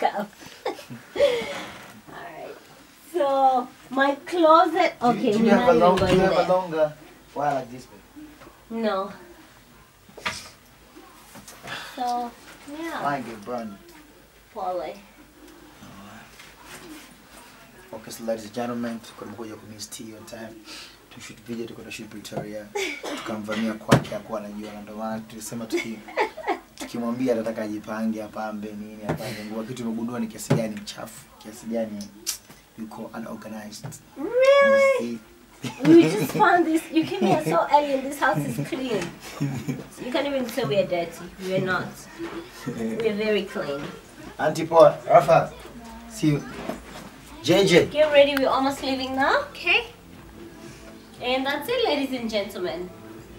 welcome. Alright. So my closet. Okay, do you have a long, longer wire like this one? No. So yeah. I get burned. Poly. Okay, so ladies and gentlemen, tukamkuja kwa Miss Z on time. To shoot video, to go to shoot Pretoria. Tukamvamia kwake akuwa anajua na ndio maana tulisema tukimwambia anataka ajipange apambe nini apambe nguo kitu tumegundua ni kiasi gani mchafu, kiasi gani yuko unorganized. Really? We just found this. You came here so early and this house is clean. You can't even say we are dirty. We are not. We are very clean. Auntie Paul, Rafa, see you. JJ. Get ready, we're almost leaving now. Okay. And that's it, ladies and gentlemen.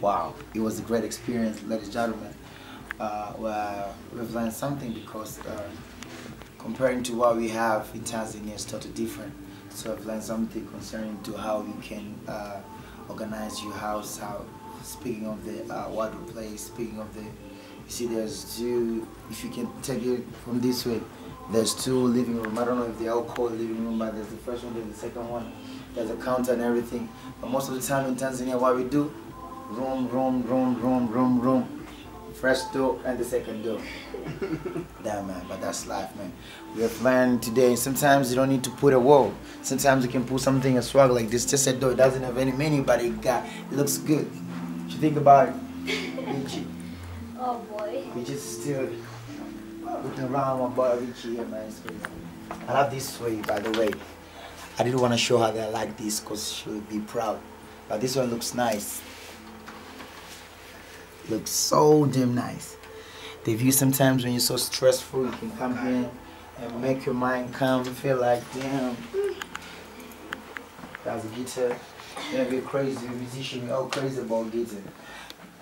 Wow, it was a great experience, ladies and gentlemen. We've learned something because comparing to what we have in Tanzania is totally different. So I've learned something concerning to how you can organize your house. How, speaking of the water place, speaking of the, you see there's two, if you can take it from this way, there's two living rooms. I don't know if they all call living room, but there's the first one, there's the second one. There's a counter and everything. But most of the time in Tanzania, what we do, room, room, room, room, room, room. First door and the second door. Damn, man, but that's life, man. We have learned today, sometimes you don't need to put a wall. Sometimes you can put something, a swag like this, just a door. It doesn't have any meaning, but it, got, it looks good. What you think about it? Richie. Oh, boy. We just still... looking around my boy Richie here, man. I love this way, by the way. I didn't want to show her that I like this because she would be proud. But this one looks nice. Looks so damn nice. The view sometimes when you're so stressful, you can come here and make your mind calm and feel like, damn, that's a guitar. You're a crazy musician, you're all crazy about guitar.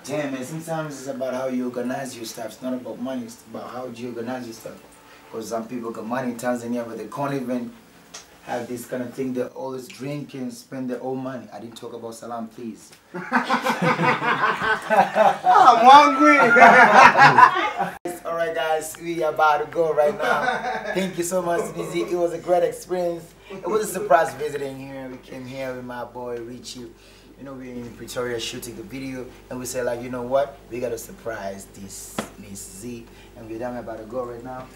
Damn, and sometimes it's about how you organize your stuff. It's not about money, it's about how do you organize your stuff. Because some people got money in Tanzania, but they can't even have this kind of thing. They always drink and spend their own money. I didn't talk about salam, please. I'm hungry. All right, guys, we are about to go right now. Thank you so much, Miss Z. It was a great experience. It was a surprise visiting here. We came here with my boy Richie. You know, we were in Pretoria shooting the video, and we said, like, you know what? We gotta surprise this Miss Z, and we're down about to go right now.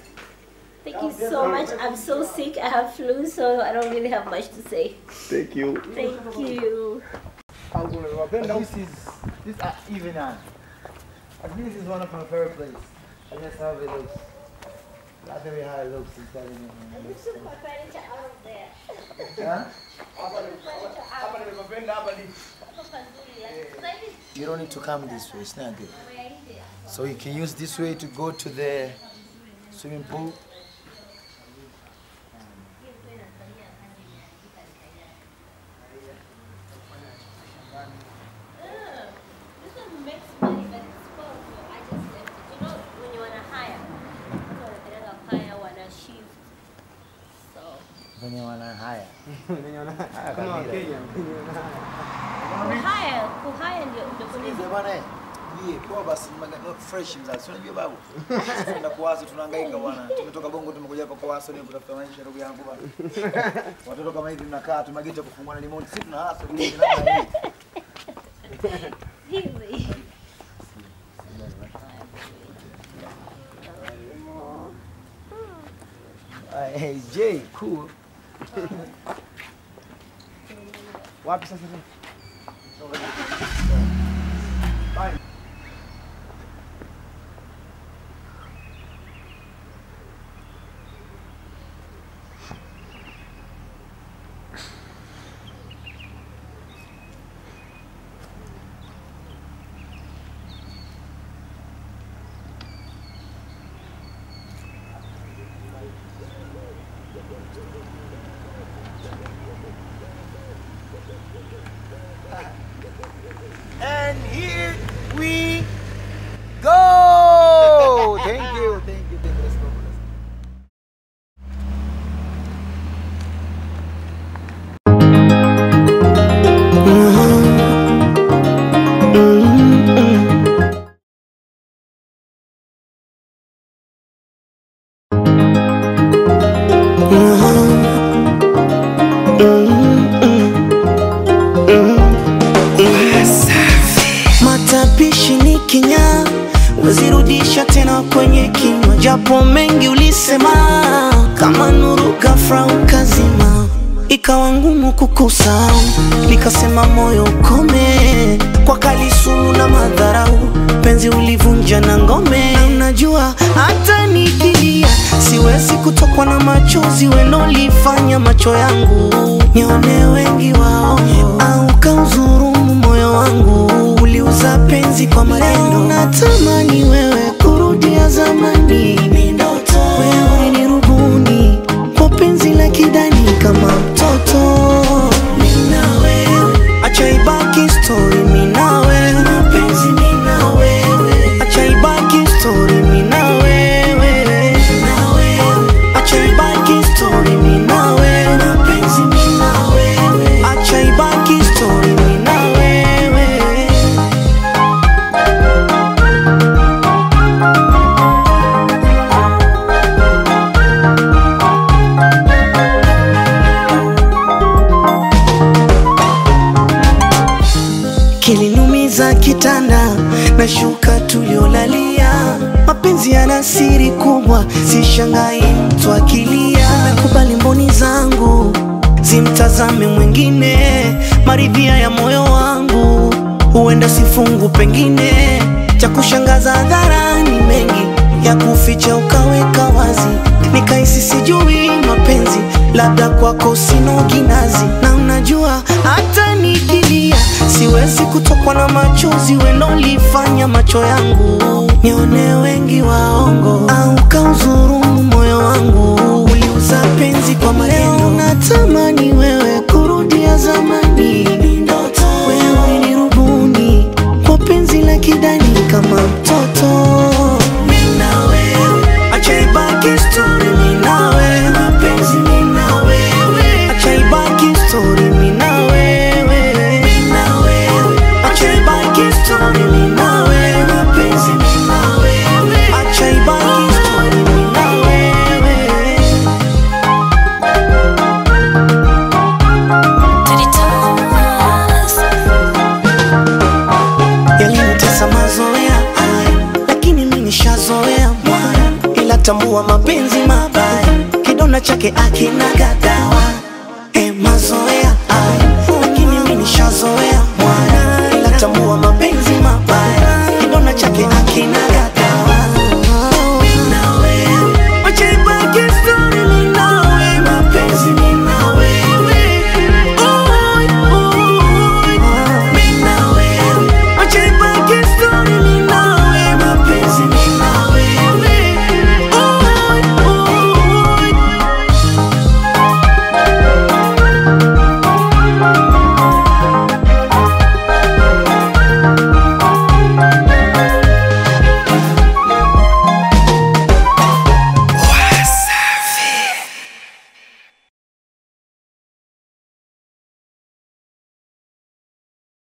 Thank you so much. I'm so sick. I have flu, so I don't really have much to say. Thank you. Thank you. This is even on. I think this is one of my favorite places. I just love it looks. I think we how it looks inside. I just took my furniture out of there. Huh? You don't need to come this way, it's not good. So you can use this way to go to the swimming pool. Hey Jay, cool. Wapi sasa bye. And here we go! Thank you, thank you, thank you. Let's go. kwenye kinywa, japo mengi ulisema, kama nuru ghafla ukazima, ikawa ngumu kukusa. Nikasema moyo ukome, kwa kalisu na madharau, penzi ulivunja na ngome. Unajua hata nikilia siwezi kutokwa na machozi, wewe ndo ulifanya macho yangu nione wengi wao, au kauzurumu moyo wangu. Uliuza penzi kwa maneno, natamani wewe kurudia zamani, mimi ndoto wewe nirubuni kwa penzi la kidani kama mtoto. Mimi na wewe acha ibaki story, mimi na wewe penzi, mimi na wewe acha ibaki story, mimi na wewe acha ibaki story, mimi na wewe penzi, mimi na wewe acha ibaki story. Kitanda na shuka tuliolalia, mapenzi yana siri kubwa, sishangai mtu akilia. Nakubali mboni zangu zimtazame mwingine, maridhia ya moyo wangu huenda sifungu pengine, cha kushangaza hadharani mengi ya kuficha ukaweka wazi. Nikahisi sijui mapenzi, labda kwako sina kinazi. Na unajua hata nikilia siwezi kutokwa na machozi, wewe ndo ulifanya macho yangu nione wengi waongo, au kauzurumu moyo wangu. Uliuza penzi kwa maneno, natamani wewe kurudia zamani, ndoto wewe nirubuni kwa penzi la kidani kama mtoto. Mimi na wewe acha ibaki story, mimi na wewe penzi, mimi na wewe acha ibaki story, mimi na wewe. Yalinitesa mazoea haya, lakini mimi nishazoea mwana, ila tambua mapenzi mabaya, kidona chake akina gadawa.